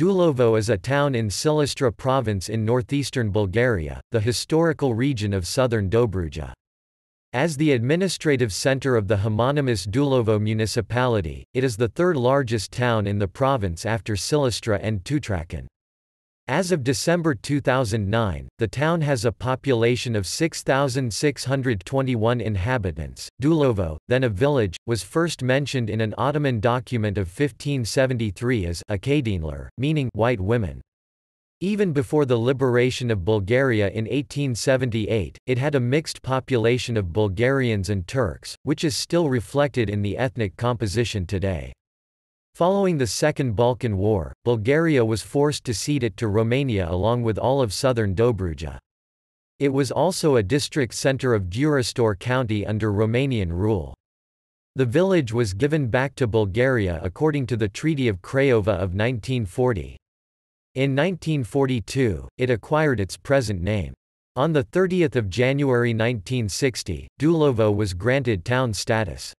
Dulovo is a town in Silistra province in northeastern Bulgaria, the historical region of southern Dobruja. As the administrative center of the homonymous Dulovo municipality, it is the third largest town in the province after Silistra and Tutrakan. As of December 2009, the town has a population of 6,621 inhabitants. Dulovo, then a village, was first mentioned in an Ottoman document of 1573 as Akkadınlar, meaning white women. Even before the liberation of Bulgaria in 1878, it had a mixed population of Bulgarians and Turks, which is still reflected in the ethnic composition today. Following the Second Balkan War, Bulgaria was forced to cede it to Romania along with all of southern Dobruja. It was also a district center of Durostor county under Romanian rule. The village was given back to Bulgaria according to the Treaty of Craiova of 1940. In 1942, it acquired its present name. On 30 January 1960, Dulovo was granted town status.